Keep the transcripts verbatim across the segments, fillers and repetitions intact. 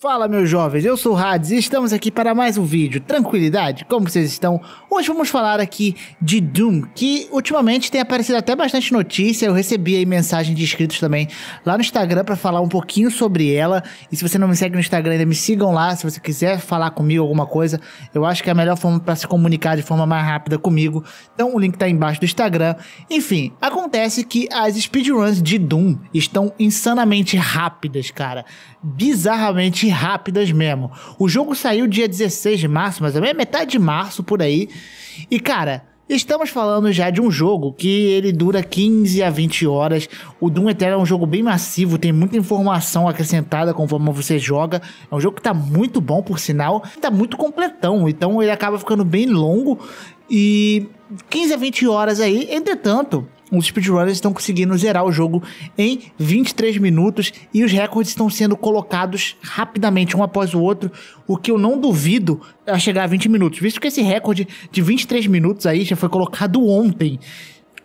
Fala meus jovens, eu sou o Hades e estamos aqui para mais um vídeo. Tranquilidade? Como vocês estão? Hoje vamos falar aqui de Doom, que ultimamente tem aparecido até bastante notícia. Eu recebi aí mensagem de inscritos também lá no Instagram para falar um pouquinho sobre ela. E se você não me segue no Instagram ainda, me sigam lá. Se você quiser falar comigo alguma coisa, eu acho que é a melhor forma para se comunicar de forma mais rápida comigo. Então o link tá aí embaixo do Instagram. Enfim, acontece que as speedruns de Doom estão insanamente rápidas, cara. Bizarramente rápidas mesmo. O jogo saiu dia dezesseis de março, mas é metade de março por aí. E cara, estamos falando já de um jogo que ele dura quinze a vinte horas. O Doom Eternal é um jogo bem massivo, tem muita informação acrescentada conforme você joga. É um jogo que tá muito bom, por sinal, tá muito completão, então ele acaba ficando bem longo. E quinze a vinte horas aí, entretanto, os speedrunners estão conseguindo zerar o jogo em vinte e três minutos e os recordes estão sendo colocados rapidamente, um após o outro, o que eu não duvido a chegar a vinte minutos, visto que esse recorde de vinte e três minutos aí já foi colocado ontem.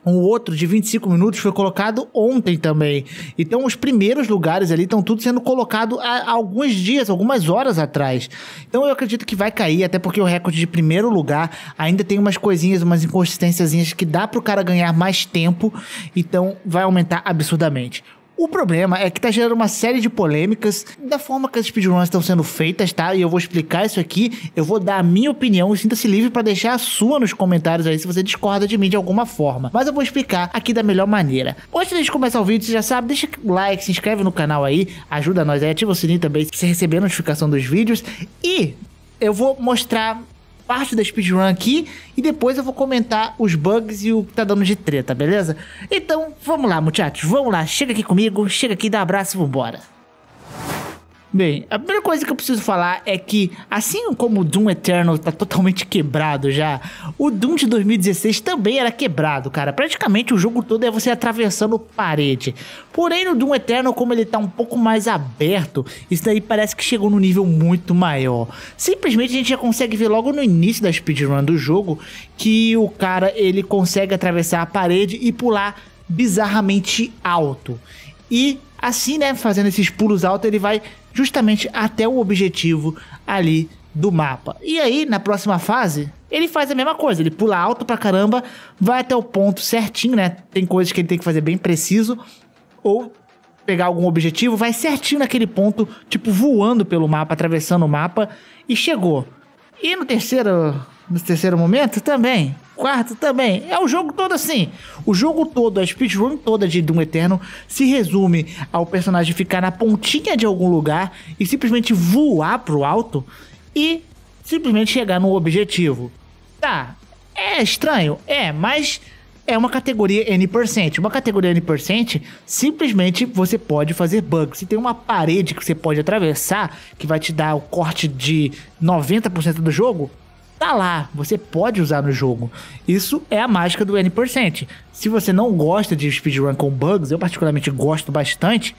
Um outro de vinte e cinco minutos foi colocado ontem também. Então os primeiros lugares ali estão tudo sendo colocado há alguns dias, algumas horas atrás. Então eu acredito que vai cair, até porque o recorde de primeiro lugar ainda tem umas coisinhas, umas inconsistênciazinhas que dá pro cara ganhar mais tempo. Então vai aumentar absurdamente. O problema é que tá gerando uma série de polêmicas da forma que as speedruns estão sendo feitas, tá? E eu vou explicar isso aqui, eu vou dar a minha opinião, e sinta-se livre pra deixar a sua nos comentários aí se você discorda de mim de alguma forma. Mas eu vou explicar aqui da melhor maneira. Antes de começar o vídeo, você já sabe, deixa o like, se inscreve no canal aí, ajuda nós aí, ativa o sininho também pra você receber a notificação dos vídeos. E eu vou mostrar parte da speedrun aqui e depois eu vou comentar os bugs e o que tá dando de treta, beleza? Então, vamos lá, muchachos, vamos lá, chega aqui comigo, chega aqui, dá um abraço e vambora. Bem, a primeira coisa que eu preciso falar é que, assim como o Doom Eternal tá totalmente quebrado já, o Doom de dois mil e dezesseis também era quebrado, cara. Praticamente o jogo todo é você atravessando parede. Porém, no Doom Eternal, como ele tá um pouco mais aberto, isso daí parece que chegou num nível muito maior. Simplesmente a gente já consegue ver logo no início da speedrun do jogo que o cara, ele consegue atravessar a parede e pular bizarramente alto. E assim, né, fazendo esses pulos altos, ele vai justamente até o objetivo ali do mapa. E aí, na próxima fase, ele faz a mesma coisa. Ele pula alto pra caramba, vai até o ponto certinho, né? Tem coisas que ele tem que fazer bem preciso. Ou pegar algum objetivo, vai certinho naquele ponto, tipo, voando pelo mapa, atravessando o mapa. E chegou. E no terceiro, no terceiro momento também. Quarto também. É o jogo todo assim. O jogo todo, a speedrun toda de Doom Eternal se resume ao personagem ficar na pontinha de algum lugar e simplesmente voar pro alto e simplesmente chegar no objetivo. Tá, é estranho? É, mas é uma categoria N%. Uma categoria N%, simplesmente você pode fazer bugs. Se tem uma parede que você pode atravessar, que vai te dar o corte de noventa por cento do jogo, tá lá, você pode usar no jogo. Isso é a mágica do N%. Se você não gosta de speedrun com bugs, eu particularmente gosto bastante,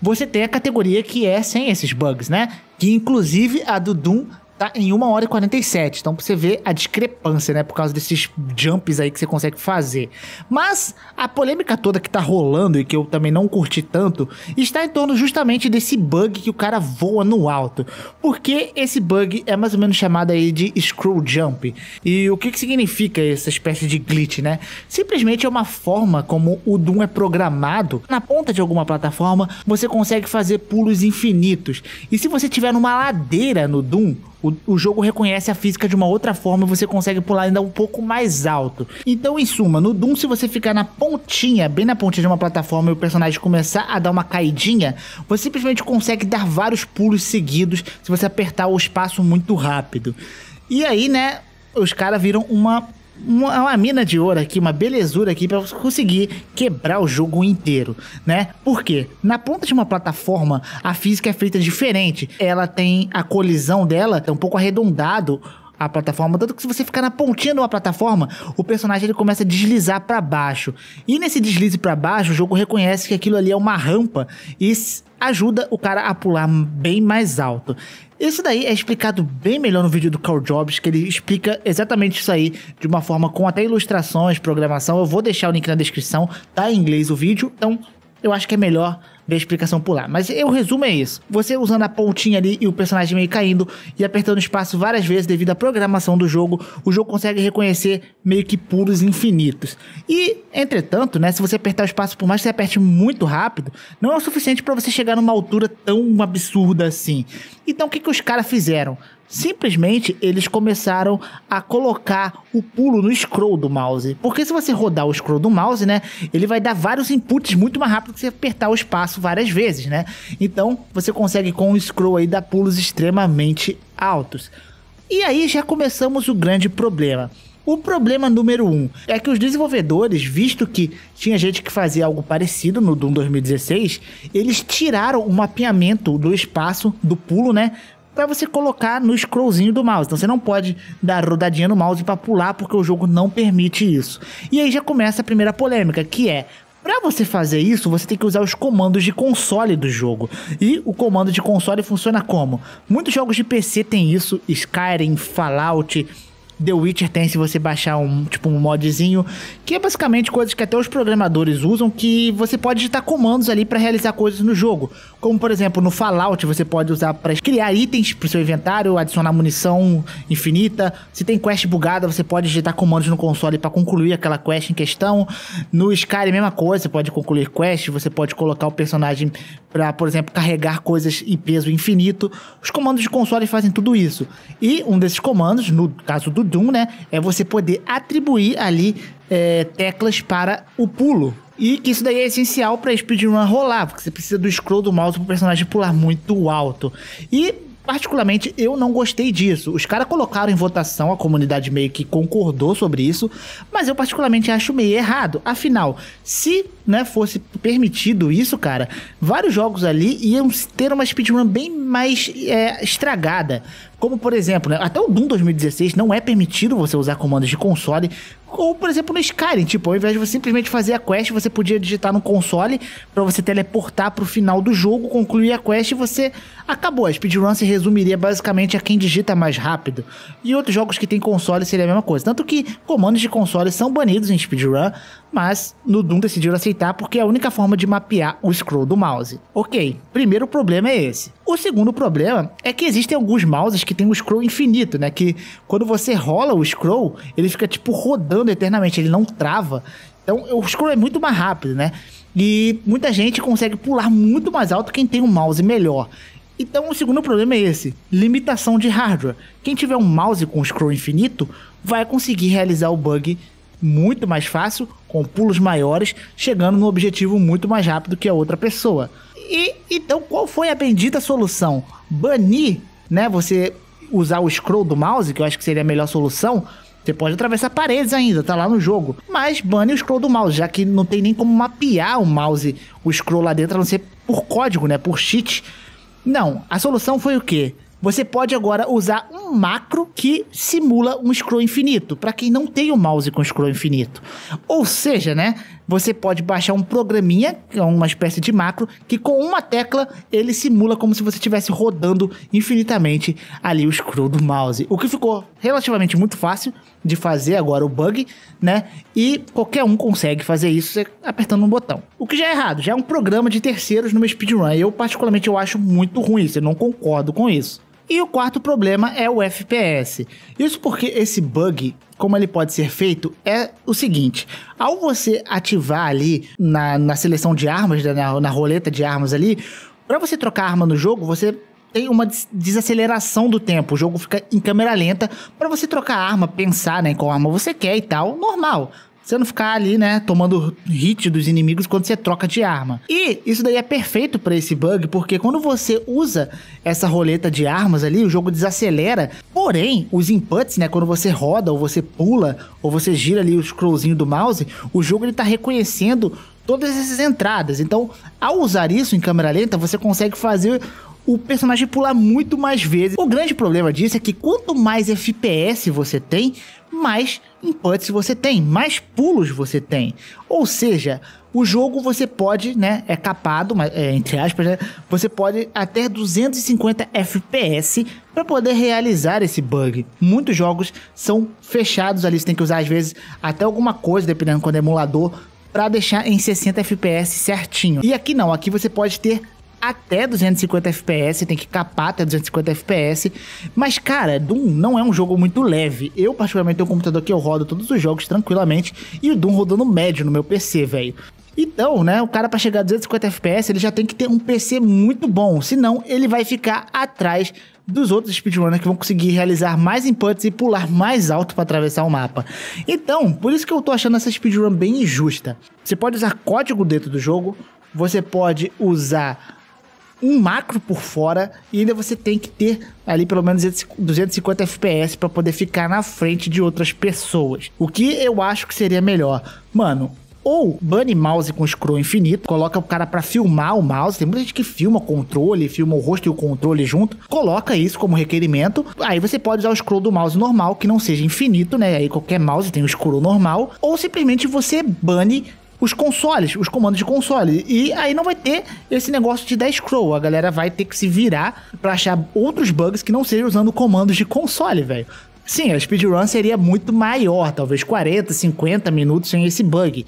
você tem a categoria que é sem esses bugs, né? Que inclusive a do Doom tá em uma hora e quarenta e sete. Então você vê a discrepância, né? Por causa desses jumps aí que você consegue fazer. Mas a polêmica toda que tá rolando e que eu também não curti tanto, está em torno justamente desse bug que o cara voa no alto. Porque esse bug é mais ou menos chamado aí de scroll jump. E o que que significa essa espécie de glitch, né? Simplesmente é uma forma como o Doom é programado. Na ponta de alguma plataforma, você consegue fazer pulos infinitos. E se você tiver numa ladeira no Doom, O, o jogo reconhece a física de uma outra forma e você consegue pular ainda um pouco mais alto. Então, em suma, no Doom, se você ficar na pontinha, bem na pontinha de uma plataforma e o personagem começar a dar uma caidinha, você simplesmente consegue dar vários pulos seguidos se você apertar o espaço muito rápido. E aí, né, os caras viram uma... Uma, uma mina de ouro aqui, uma belezura aqui pra conseguir quebrar o jogo inteiro, né? Porque na ponta de uma plataforma, a física é feita diferente. Ela tem a colisão dela, é um pouco arredondado a plataforma, tanto que se você ficar na pontinha de uma plataforma, o personagem ele começa a deslizar pra baixo. E nesse deslize pra baixo, o jogo reconhece que aquilo ali é uma rampa e ajuda o cara a pular bem mais alto. Isso daí é explicado bem melhor no vídeo do Carl Jobs, que ele explica exatamente isso aí de uma forma com até ilustrações, programação. Eu vou deixar o link na descrição, tá em inglês o vídeo, então eu acho que é melhor dei explicação por lá. Mas o resumo é isso. Você usando a pontinha ali e o personagem meio caindo e apertando espaço várias vezes devido à programação do jogo, o jogo consegue reconhecer meio que pulos infinitos. E, entretanto, né, se você apertar o espaço, por mais que você aperte muito rápido, não é o suficiente para você chegar numa altura tão absurda assim. Então o que, que os caras fizeram? Simplesmente eles começaram a colocar o pulo no scroll do mouse, porque se você rodar o scroll do mouse, né, ele vai dar vários inputs muito mais rápido que você apertar o espaço várias vezes, né, então você consegue com o scroll aí dar pulos extremamente altos. E aí já começamos o grande problema. O problema número um é que os desenvolvedores, visto que tinha gente que fazia algo parecido no Doom dois mil e dezesseis, eles tiraram o mapeamento do espaço, do pulo, né, para você colocar no scrollzinho do mouse. Então você não pode dar rodadinha no mouse para pular, porque o jogo não permite isso. E aí já começa a primeira polêmica, que é: para você fazer isso, você tem que usar os comandos de console do jogo. E o comando de console funciona como? Muitos jogos de P C tem isso, Skyrim, Fallout, The Witcher tem, se você baixar um tipo um modzinho, que é basicamente coisas que até os programadores usam, que você pode digitar comandos ali para realizar coisas no jogo, como por exemplo no Fallout você pode usar para criar itens para o seu inventário, adicionar munição infinita, se tem quest bugada você pode digitar comandos no console para concluir aquela quest em questão. No Skyrim, mesma coisa, você pode concluir quest, você pode colocar o personagem para, por exemplo, carregar coisas em peso infinito. Os comandos de console fazem tudo isso, e um desses comandos, no caso do Doom, né, é você poder atribuir ali é, teclas para o pulo, e que isso daí é essencial para speedrun rolar, porque você precisa do scroll do mouse para o personagem pular muito alto. E particularmente eu não gostei disso. Os caras colocaram em votação, a comunidade meio que concordou sobre isso, mas eu particularmente acho meio errado. Afinal, se né, fosse permitido isso, cara, vários jogos ali iam ter uma speedrun bem mais é, estragada. Como por exemplo, né, até o Doom dois mil e dezesseis não é permitido você usar comandos de console. Ou por exemplo no Skyrim, tipo, ao invés de você simplesmente fazer a quest, você podia digitar no console para você teleportar pro final do jogo, concluir a quest e você acabou. A speedrun se resumiria basicamente a quem digita mais rápido. E outros jogos que tem console seria a mesma coisa. Tanto que comandos de console são banidos em speedrun, mas no Doom decidiram aceitar porque é a única forma de mapear o scroll do mouse. Ok, primeiro problema é esse. O segundo problema é que existem alguns mouses que tem um scroll infinito, né? Que quando você rola o scroll, ele fica tipo rodando eternamente, ele não trava. Então o scroll é muito mais rápido, né? E muita gente consegue pular muito mais alto quem tem um mouse melhor. Então o segundo problema é esse, limitação de hardware. Quem tiver um mouse com scroll infinito vai conseguir realizar o bug muito mais fácil, com pulos maiores, chegando no objetivo muito mais rápido que a outra pessoa. E então qual foi a bendita solução? Banir, né? Você usar o scroll do mouse, que eu acho que seria a melhor solução. Você pode atravessar paredes ainda, tá lá no jogo. Mas bane o scroll do mouse, já que não tem nem como mapear o mouse, o scroll lá dentro, a não ser por código, né? Por cheat. Não, a solução foi o quê? Você pode agora usar um macro que simula um scroll infinito, para quem não tem o mouse com scroll infinito. Ou seja, né? Você pode baixar um programinha, que é uma espécie de macro, que com uma tecla ele simula como se você estivesse rodando infinitamente ali o scroll do mouse. O que ficou relativamente muito fácil de fazer agora o bug, né? E qualquer um consegue fazer isso apertando um botão. O que já é errado, já é um programa de terceiros numa speedrun. Eu particularmente eu acho muito ruim isso, eu não concordo com isso. E o quarto problema é o F P S. Isso porque esse bug, como ele pode ser feito, é o seguinte: ao você ativar ali na, na seleção de armas, na, na roleta de armas ali, para você trocar arma no jogo, você tem uma desaceleração do tempo, o jogo fica em câmera lenta, para você trocar arma, pensar, né, em qual arma você quer e tal, normal. Você não ficar ali, né, tomando hit dos inimigos quando você troca de arma. E isso daí é perfeito para esse bug, porque quando você usa essa roleta de armas ali, o jogo desacelera. Porém, os inputs, né, quando você roda, ou você pula, ou você gira ali o scrollzinho do mouse, o jogo ele tá reconhecendo todas essas entradas. Então, ao usar isso em câmera lenta, você consegue fazer o personagem pular muito mais vezes. O grande problema disso é que quanto mais F P S você tem, mais inputs você tem, mais pulos você tem. Ou seja, o jogo você pode, né, é capado, mas, é, entre aspas, né, você pode até duzentos e cinquenta F P S para poder realizar esse bug. Muitos jogos são fechados ali, você tem que usar às vezes até alguma coisa, dependendo quando é emulador, para deixar em sessenta F P S certinho. E aqui não, aqui você pode ter até duzentos e cinquenta F P S, tem que capar até duzentos e cinquenta F P S, mas cara, Doom não é um jogo muito leve. Eu particularmente tenho um computador que eu rodo todos os jogos tranquilamente, e o Doom rodou no médio no meu P C, velho. Então, né, o cara pra chegar a duzentos e cinquenta F P S, ele já tem que ter um P C muito bom, senão ele vai ficar atrás dos outros speedrunners que vão conseguir realizar mais inputs e pular mais alto para atravessar o mapa. Então, por isso que eu tô achando essa speedrun bem injusta. Você pode usar código dentro do jogo, você pode usar um macro por fora, e ainda você tem que ter ali pelo menos duzentos e cinquenta F P S para poder ficar na frente de outras pessoas. O que eu acho que seria melhor, mano, ou bane mouse com scroll infinito, coloca o cara pra filmar o mouse, tem muita gente que filma o controle, filma o rosto e o controle junto, coloca isso como requerimento, aí você pode usar o scroll do mouse normal, que não seja infinito, né, aí qualquer mouse tem o scroll normal, ou simplesmente você bane os consoles, os comandos de console, e aí não vai ter esse negócio de dar scroll, a galera vai ter que se virar pra achar outros bugs que não sejam usando comandos de console, velho. Sim, a speedrun seria muito maior, talvez quarenta, cinquenta minutos sem esse bug,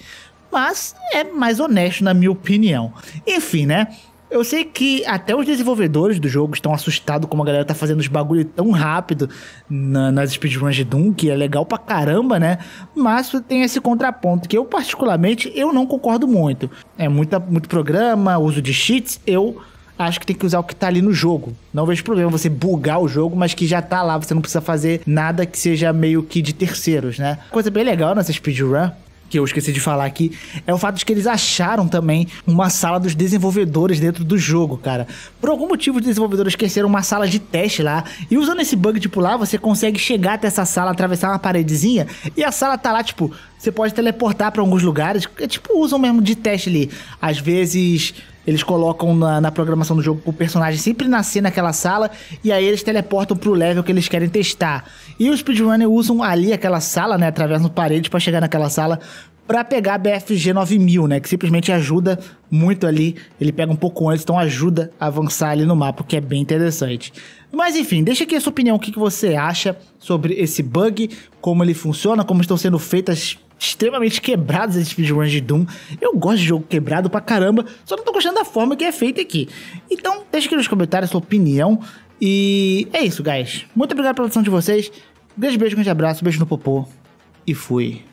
mas é mais honesto na minha opinião. Enfim, né? Eu sei que até os desenvolvedores do jogo estão assustados como a galera tá fazendo os bagulho tão rápido na, nas speedruns de Doom, que é legal pra caramba, né? Mas tem esse contraponto, que eu particularmente, eu não concordo muito. É muita, muito programa, uso de cheats, eu acho que tem que usar o que tá ali no jogo. Não vejo problema você bugar o jogo, mas que já tá lá, você não precisa fazer nada que seja meio que de terceiros, né? Coisa bem legal nessa speedrun, que eu esqueci de falar aqui, é o fato de que eles acharam também uma sala dos desenvolvedores dentro do jogo, cara. Por algum motivo, os desenvolvedores esqueceram uma sala de teste lá, e usando esse bug de pular, você consegue chegar até essa sala, atravessar uma paredezinha, e a sala tá lá, tipo, você pode teleportar pra alguns lugares, é tipo, usam mesmo de teste ali. Às vezes, eles colocam na, na programação do jogo o personagem sempre nascer naquela sala, e aí eles teleportam pro level que eles querem testar. E os speedrunners usam ali aquela sala, né, atravessando paredes para chegar naquela sala, para pegar a B F G nove mil, né, que simplesmente ajuda muito ali, ele pega um pouco antes, então ajuda a avançar ali no mapa, o que é bem interessante. Mas enfim, deixa aqui a sua opinião, o que, que você acha sobre esse bug, como ele funciona, como estão sendo feitas extremamente quebrados esses speedruns de Doom. Eu gosto de jogo quebrado pra caramba, só não tô gostando da forma que é feito aqui. Então, deixa aqui nos comentários a sua opinião. E é isso, guys. Muito obrigado pela atenção de vocês. Grande beijo, grande abraço, beijo no popô. E fui.